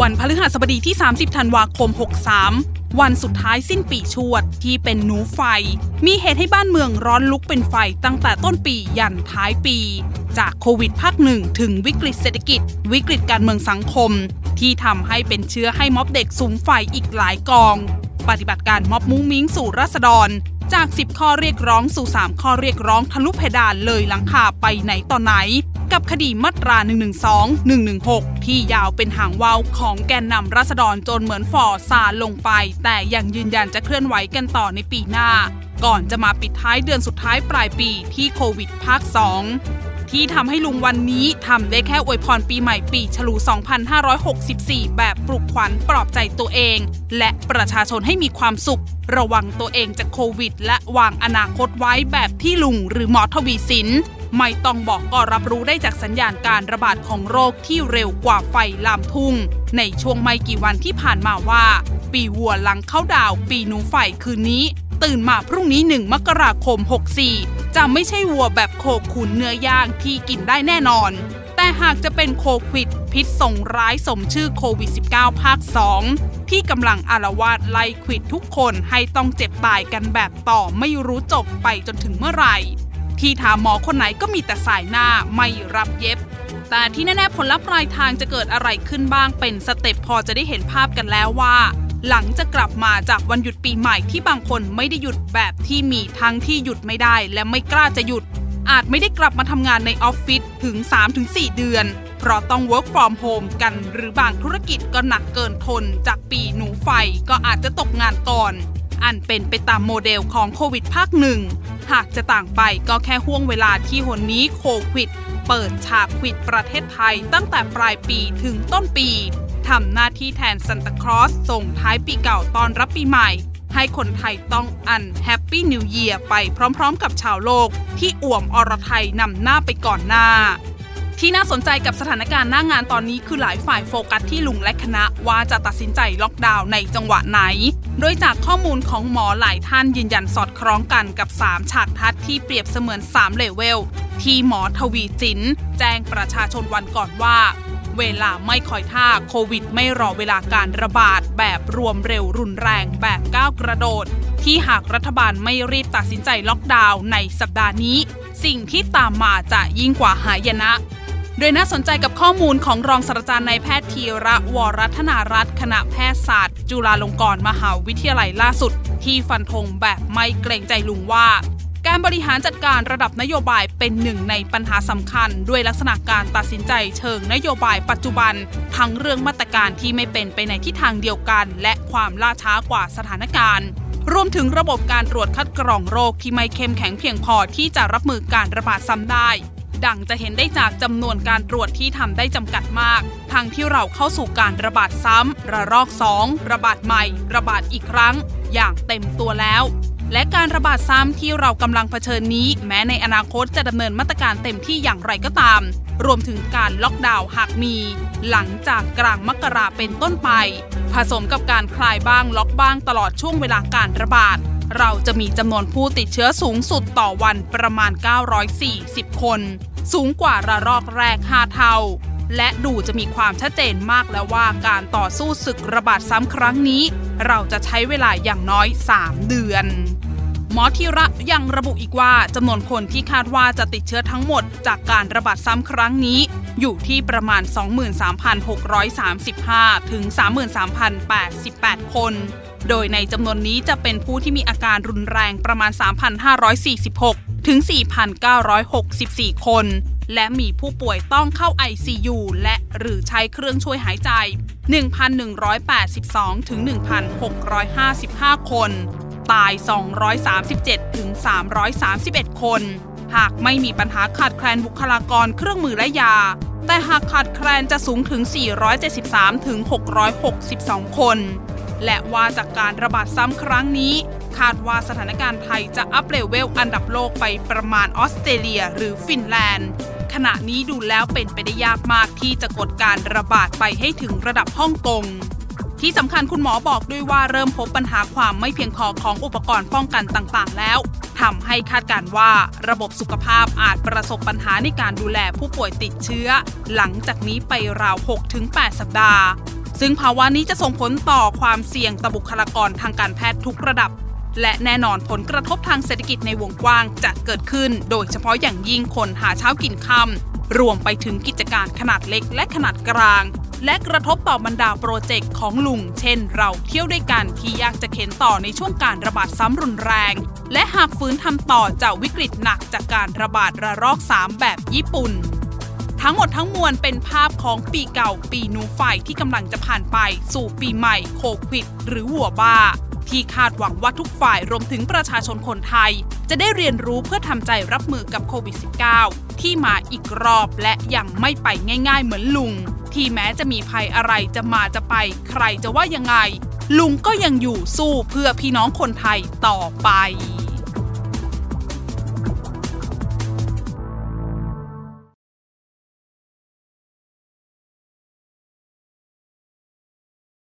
วันพฤหัสบดีที่30ธันวาคม63วันสุดท้ายสิ้นปีชวดที่เป็นหนูไฟมีเหตุให้บ้านเมืองร้อนลุกเป็นไฟตั้งแต่ต้นปียันท้ายปีจากโควิดภาคหนึ่งถึงวิกฤตเศรษฐกิจวิกฤตการเมืองสังคมที่ทำให้เป็นเชื้อให้ม็อบเด็กสุมไฟอีกหลายกองปฏิบัติการม็อบมุ้งมิ้งสู่ราษฎรจาก10ข้อเรียกร้องสู่3ข้อเรียกร้องทะลุเพดานเลยหลังคาไปไหนต่อไหนกับคดีมาตรา 112 116 ที่ยาวเป็นหางว่าวของแกนนำราษฎรจนเหมือนฝ่อซาลงไปแต่ยังยืนยันจะเคลื่อนไหวกันต่อในปีหน้าก่อนจะมาปิดท้ายเดือนสุดท้ายปลายปีที่โควิดภาค2ที่ทำให้ลุงวันนี้ทำได้แค่อวยพรปีใหม่ปีฉลู2564แบบปลุกขวัญปลอบใจตัวเองและประชาชนให้มีความสุขระวังตัวเองจากโควิดและวางอนาคตไว้แบบที่ลุงหรือหมอทวีสินไม่ต้องบอกก็รับรู้ได้จากสัญญาณการระบาดของโรคที่เร็วกว่าไฟลามทุ่งในช่วงไม่กี่วันที่ผ่านมาว่าปีวัวหลังเข้าดาวปีหนูไฟคืนนี้ตื่นมาพรุ่งนี้1มกราคม64จะไม่ใช่วัวแบบโคขุนเนื้อย่างที่กินได้แน่นอนแต่หากจะเป็นโควิดพิษส่งร้ายสมชื่อโควิด-19 ภาค2ที่กำลังอาละวาดไล่ควิดทุกคนให้ต้องเจ็บตายกันแบบต่อไม่รู้จบไปจนถึงเมื่อไหร่ที่ถามหมอคนไหนก็มีแต่สายหน้าไม่รับเย็บแต่ที่แน่ๆผลลัพธ์ปลายทางจะเกิดอะไรขึ้นบ้างเป็นสเต็ปพอจะได้เห็นภาพกันแล้วว่าหลังจะกลับมาจากวันหยุดปีใหม่ที่บางคนไม่ได้หยุดแบบที่มีทั้งที่หยุดไม่ได้และไม่กล้าจะหยุดอาจไม่ได้กลับมาทำงานในออฟฟิศถึง 3-4 เดือนเพราะต้อง work from home กันหรือบางธุรกิจก็หนักเกินทนจากปีหนูไฟก็อาจจะตกงานก่อนอันเป็นไปตามโมเดลของโควิดภาคหนึ่งหากจะต่างไปก็แค่ห่วงเวลาที่หนนี้โควิดเปิดฉากควิดประเทศไทยตั้งแต่ปลายปีถึงต้นปีทำหน้าที่แทนซานตาคลอสส่งท้ายปีเก่าตอนรับปีใหม่ให้คนไทยต้องอันแฮปปี้นิวเยียร์ไปพร้อมๆกับชาวโลกที่อ่วมอรไทยนำหน้าไปก่อนหน้าที่น่าสนใจกับสถานการณ์หน้างานตอนนี้คือหลายฝ่ายโฟกัสที่ลุงและคณะว่าจะตัดสินใจล็อกดาวน์ในจังหวะไหนโดยจากข้อมูลของหมอหลายท่านยืนยันสอดคล้องกันกับ3ฉากทัศน์ที่เปรียบเสมือน3เลเวลที่หมอทวีจินแจ้งประชาชนวันก่อนว่าเวลาไม่คอยท่าโควิดไม่รอเวลาการระบาดแบบรวมเร็วรุนแรงแบบก้าวกระโดดที่หากรัฐบาลไม่รีบตัดสินใจล็อกดาวน์ในสัปดาห์นี้สิ่งที่ตามมาจะยิ่งกว่าหายนะโดยน่าสนใจกับข้อมูลของรองศาสตราจารย์นายแพทย์ธีระ วรัตนารัตน์คณะแพทยศาสตร์จุฬาลงกรณ์มหาวิทยาลัยล่าสุดที่ฟันธงแบบไม่เกรงใจลุงว่าการบริหารจัดการระดับนโยบายเป็นหนึ่งในปัญหาสำคัญด้วยลักษณะการตัดสินใจเชิงนโยบายปัจจุบันทั้งเรื่องมาตรการที่ไม่เป็นไปในทิศทางเดียวกันและความล่าช้ากว่าสถานการณ์รวมถึงระบบการตรวจคัดกรองโรคที่ไม่เข้มแข็งเพียงพอที่จะรับมือการระบาดซ้ำได้ดังจะเห็นได้จากจำนวนการตรวจที่ทำได้จำกัดมากทั้งที่เราเข้าสู่การระบาดซ้ำระลอก2ระบาดใหม่ระบาดอีกครั้งอย่างเต็มตัวแล้วและการระบาดซ้ำที่เรากำลังเผชิญนี้แม้ในอนาคตจะดำเนินมาตรการเต็มที่อย่างไรก็ตามรวมถึงการล็อกดาวน์หากมีหลังจากกลางมกราเป็นต้นไปผสมกับการคลายบ้างล็อกบ้างตลอดช่วงเวลาการระบาดเราจะมีจำนวนผู้ติดเชื้อสูงสุดต่อวันประมาณ940คนสูงกว่าระลอกแรก5เท่าและดูจะมีความชัดเจนมากแล้วว่าการต่อสู้ศึกระบาดซ้ำครั้งนี้เราจะใช้เวลาอย่างน้อย3เดือนหมอธีระยังระบุอีกว่าจำนวนคนที่คาดว่าจะติดเชื้อทั้งหมดจากการระบาดซ้ำครั้งนี้อยู่ที่ประมาณ 23,635 ถึง 33,088 คนโดยในจำนวนนี้จะเป็นผู้ที่มีอาการรุนแรงประมาณ 3,546 ถึง 4,964 คนและมีผู้ป่วยต้องเข้า ICU และหรือใช้เครื่องช่วยหายใจ 1,182 ถึง 1,655 คนตาย 237 ถึง 331 คนหากไม่มีปัญหาขาดแคลนบุคลากรเครื่องมือและยาแต่หากขาดแคลนจะสูงถึง 473 ถึง 662 คนและว่าจากการระบาดซ้ำครั้งนี้คาดว่าสถานการณ์ไทยจะอัพเลเวลอันดับโลกไปประมาณออสเตรเลียหรือฟินแลนด์ขณะนี้ดูแล้วเป็นไปได้ยากมากที่จะกดการระบาดไปให้ถึงระดับฮ่องกงที่สำคัญคุณหมอบอกด้วยว่าเริ่มพบปัญหาความไม่เพียงพอของอุปกรณ์ป้องกันต่างๆแล้วทำให้คาดการณ์ว่าระบบสุขภาพอาจประสบปัญหาในการดูแลผู้ป่วยติดเชื้อหลังจากนี้ไปราว 6-8 สัปดาห์ ซึ่งภาวะนี้จะส่งผลต่อความเสี่ยงต่อบุคลากรทางการแพทย์ทุกระดับและแน่นอนผลกระทบทางเศรษฐกิจในวงกว้างจะเกิดขึ้นโดยเฉพาะอย่างยิ่งคนหาเช้ากินค่ำรวมไปถึงกิจการขนาดเล็กและขนาดกลางและกระทบต่อบรรดาโปรเจกต์ของลุงเช่นเราเที่ยวด้วยกันที่ยากจะเข็นต่อในช่วงการระบาดซ้ำรุนแรงและหากฟื้นทำต่อจะวิกฤตหนักจากการระบาดระลอก3แบบญี่ปุ่นทั้งหมดทั้งมวลเป็นภาพของปีเก่าปีนูไฟที่กำลังจะผ่านไปสู่ปีใหม่โควิดหรือวัวบ้าที่คาดหวังว่าทุกฝ่ายรวมถึงประชาชนคนไทยจะได้เรียนรู้เพื่อทำใจรับมือกับโควิด -19 ที่มาอีกรอบและยังไม่ไปง่ายๆเหมือนลุงที่แม้จะมีภัยอะไรจะมาจะไปใครจะว่ายังไงลุงก็ยังอยู่สู้เพื่อพี่น้องคนไทยต่อไป